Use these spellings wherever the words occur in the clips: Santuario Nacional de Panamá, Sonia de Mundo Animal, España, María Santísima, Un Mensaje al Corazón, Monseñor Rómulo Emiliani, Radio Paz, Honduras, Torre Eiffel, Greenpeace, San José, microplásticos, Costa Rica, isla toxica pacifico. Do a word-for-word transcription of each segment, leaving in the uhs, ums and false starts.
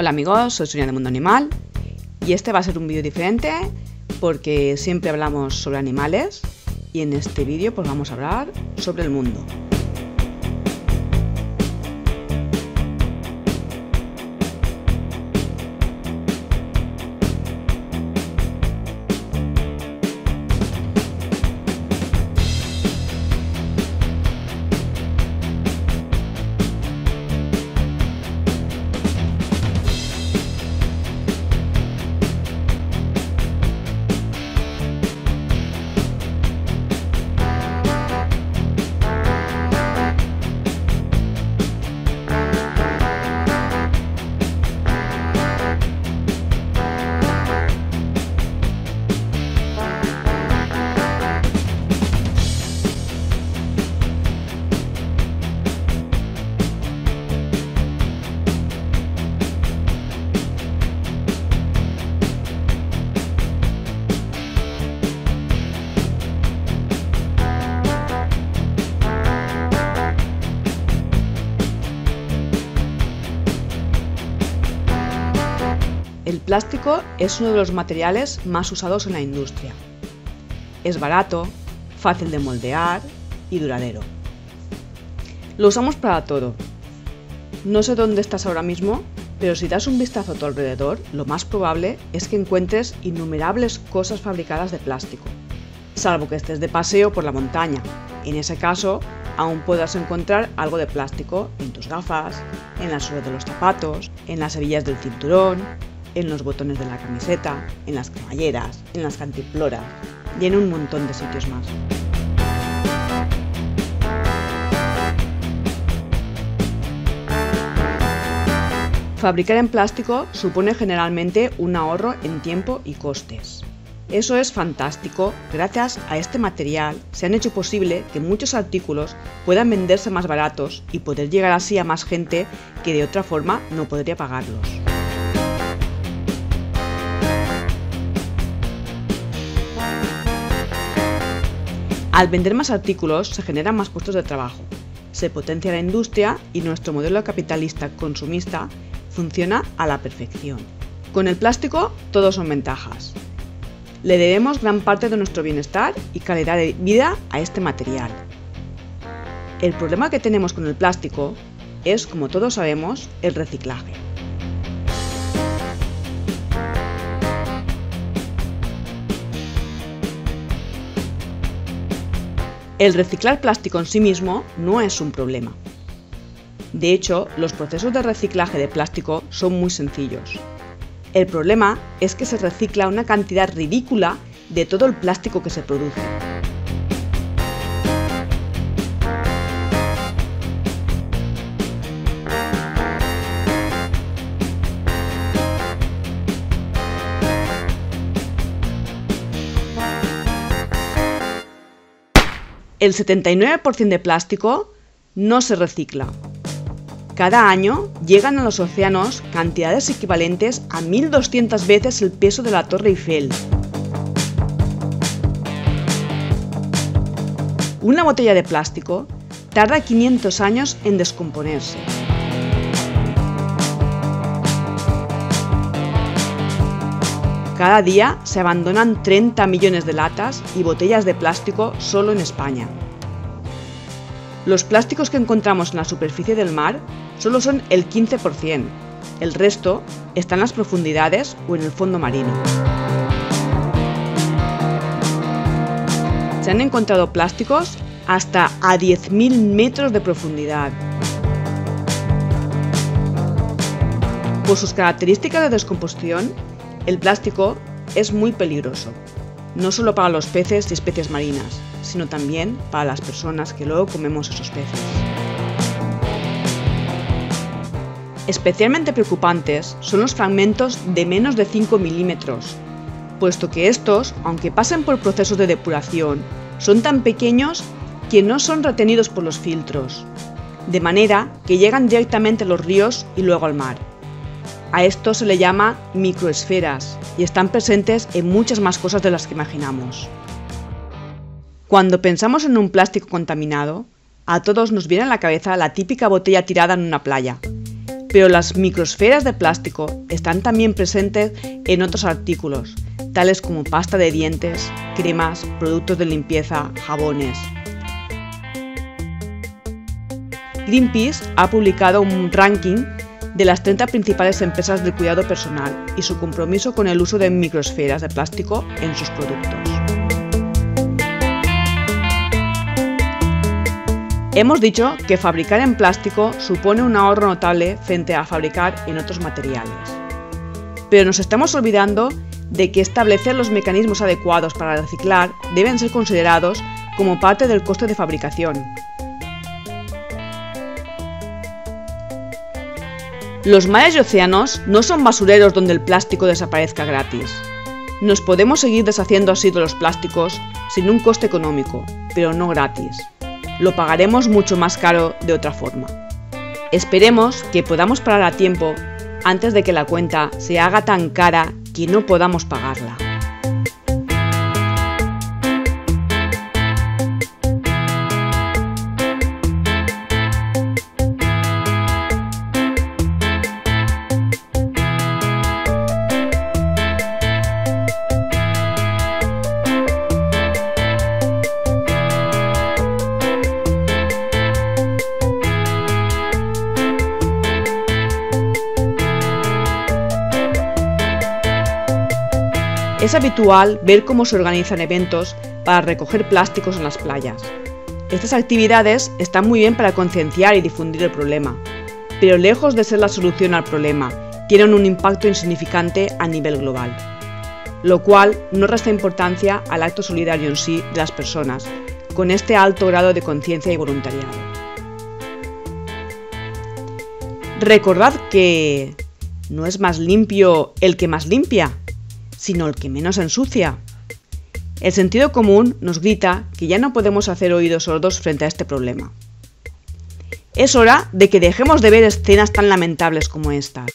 Hola amigos, soy Sonia de Mundo Animal y este va a ser un vídeo diferente porque siempre hablamos sobre animales y en este vídeo pues vamos a hablar sobre el mundo. El plástico es uno de los materiales más usados en la industria. Es barato, fácil de moldear y duradero. Lo usamos para todo. No sé dónde estás ahora mismo, pero si das un vistazo a tu alrededor, lo más probable es que encuentres innumerables cosas fabricadas de plástico, salvo que estés de paseo por la montaña. En ese caso, aún podrás encontrar algo de plástico en tus gafas, en las suelas de los zapatos, en las hebillas del cinturón, en los botones de la camiseta, en las cremalleras, en las cantimploras y en un montón de sitios más. Fabricar en plástico supone generalmente un ahorro en tiempo y costes. Eso es fantástico. Gracias a este material se han hecho posible que muchos artículos puedan venderse más baratos y poder llegar así a más gente que de otra forma no podría pagarlos. Al vender más artículos se generan más puestos de trabajo, se potencia la industria y nuestro modelo capitalista consumista funciona a la perfección. Con el plástico todo son ventajas. Le debemos gran parte de nuestro bienestar y calidad de vida a este material. El problema que tenemos con el plástico es, como todos sabemos, el reciclaje. El reciclar plástico en sí mismo no es un problema. De hecho, los procesos de reciclaje de plástico son muy sencillos. El problema es que se recicla una cantidad ridícula de todo el plástico que se produce. El setenta y nueve por ciento de plástico no se recicla. Cada año llegan a los océanos cantidades equivalentes a mil doscientas veces el peso de la Torre Eiffel. Una botella de plástico tarda quinientos años en descomponerse. Cada día se abandonan treinta millones de latas y botellas de plástico solo en España. Los plásticos que encontramos en la superficie del mar solo son el quince por ciento, el resto está en las profundidades o en el fondo marino. Se han encontrado plásticos hasta a diez mil metros de profundidad. Por sus características de descomposición, el plástico es muy peligroso, no solo para los peces y especies marinas, sino también para las personas que luego comemos esos peces. Especialmente preocupantes son los fragmentos de menos de cinco milímetros, puesto que estos, aunque pasen por procesos de depuración, son tan pequeños que no son retenidos por los filtros, de manera que llegan directamente a los ríos y luego al mar. A esto se le llama microesferas y están presentes en muchas más cosas de las que imaginamos. Cuando pensamos en un plástico contaminado, a todos nos viene a la cabeza la típica botella tirada en una playa, pero las microesferas de plástico están también presentes en otros artículos, tales como pasta de dientes, cremas, productos de limpieza, jabones. Greenpeace ha publicado un ranking de las treinta principales empresas del cuidado personal y su compromiso con el uso de microesferas de plástico en sus productos. Hemos dicho que fabricar en plástico supone un ahorro notable frente a fabricar en otros materiales. Pero nos estamos olvidando de que establecer los mecanismos adecuados para reciclar deben ser considerados como parte del coste de fabricación. Los mares y océanos no son basureros donde el plástico desaparezca gratis. Nos podemos seguir deshaciendo así de los plásticos sin un coste económico, pero no gratis. Lo pagaremos mucho más caro de otra forma. Esperemos que podamos parar a tiempo antes de que la cuenta se haga tan cara que no podamos pagarla. Es habitual ver cómo se organizan eventos para recoger plásticos en las playas. Estas actividades están muy bien para concienciar y difundir el problema, pero lejos de ser la solución al problema, tienen un impacto insignificante a nivel global, lo cual no resta importancia al acto solidario en sí de las personas, con este alto grado de conciencia y voluntariado. Recordad que no es más limpio el que más limpia, sino el que menos ensucia. El sentido común nos grita que ya no podemos hacer oídos sordos frente a este problema. Es hora de que dejemos de ver escenas tan lamentables como estas.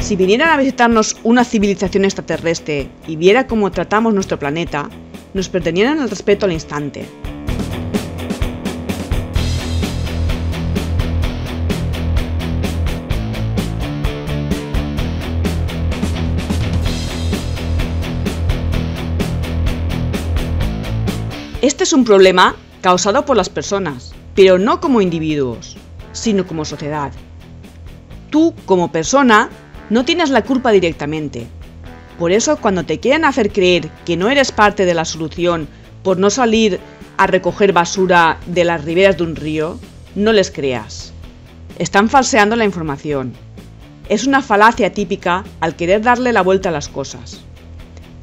Si vinieran a visitarnos una civilización extraterrestre y viera cómo tratamos nuestro planeta, nos perderían el respeto al instante. Este es un problema causado por las personas, pero no como individuos, sino como sociedad. Tú, como persona, no tienes la culpa directamente. Por eso, cuando te quieren hacer creer que no eres parte de la solución por no salir a recoger basura de las riberas de un río, no les creas. Están falseando la información. Es una falacia típica al querer darle la vuelta a las cosas.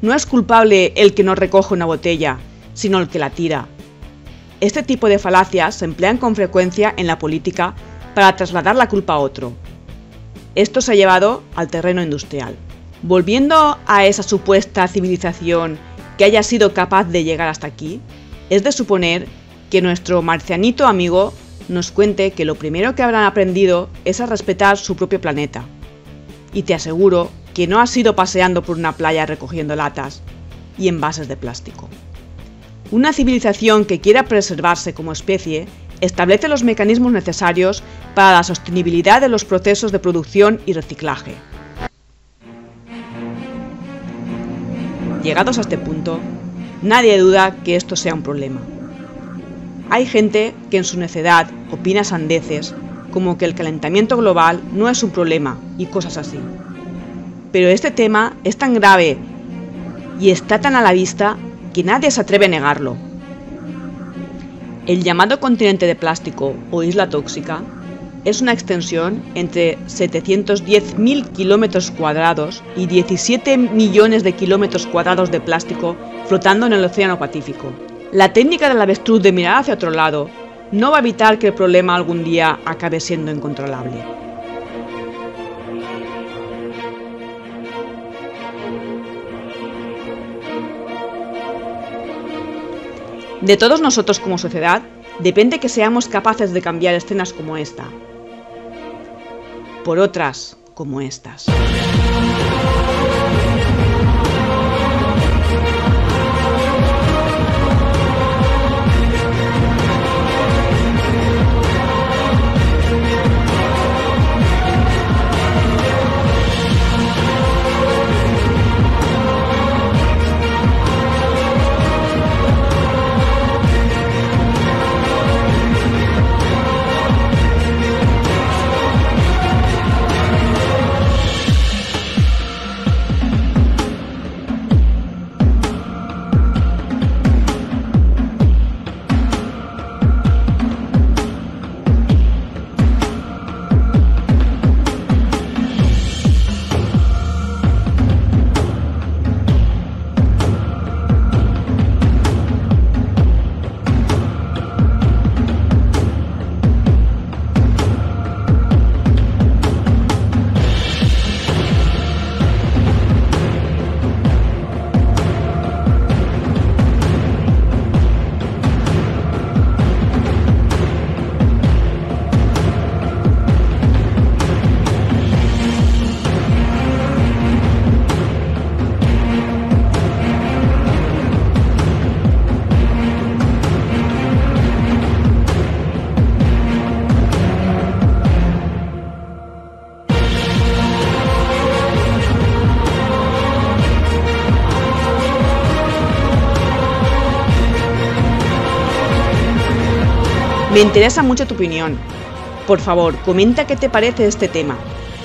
No es culpable el que no recoge una botella, sino el que la tira. Este tipo de falacias se emplean con frecuencia en la política para trasladar la culpa a otro. Esto se ha llevado al terreno industrial. Volviendo a esa supuesta civilización que haya sido capaz de llegar hasta aquí, es de suponer que nuestro marcianito amigo nos cuente que lo primero que habrán aprendido es a respetar su propio planeta. Y te aseguro que no has ido paseando por una playa recogiendo latas y envases de plástico. Una civilización que quiera preservarse como especie establece los mecanismos necesarios para la sostenibilidad de los procesos de producción y reciclaje. Llegados a este punto, nadie duda que esto sea un problema. Hay gente que en su necedad opina sandeces como que el calentamiento global no es un problema y cosas así. Pero este tema es tan grave y está tan a la vista que nadie se atreve a negarlo. El llamado continente de plástico o isla tóxica es una extensión entre setecientos diez mil kilómetros cuadrados y diecisiete millones de kilómetros cuadrados de plástico flotando en el Océano Pacífico. La técnica del avestruz de mirar hacia otro lado no va a evitar que el problema algún día acabe siendo incontrolable. De todos nosotros como sociedad, depende que seamos capaces de cambiar escenas como esta. por otras como estas. Me interesa mucho tu opinión. Por favor, comenta qué te parece este tema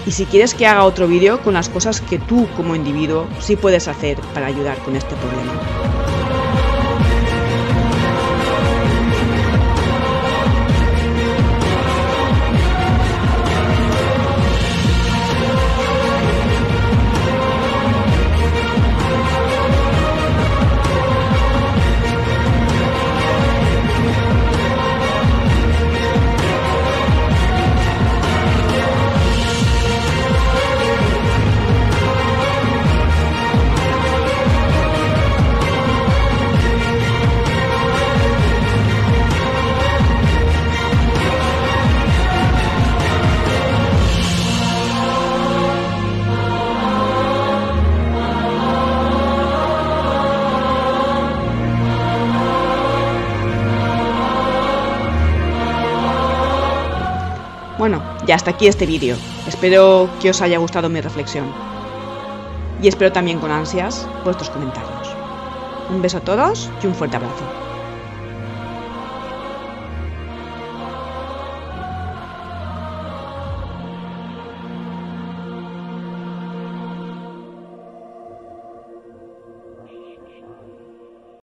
y si quieres que haga otro vídeo con las cosas que tú como individuo sí puedes hacer para ayudar con este problema. Bueno, ya hasta aquí este vídeo. Espero que os haya gustado mi reflexión. Y espero también con ansias vuestros comentarios. Un beso a todos y un fuerte abrazo.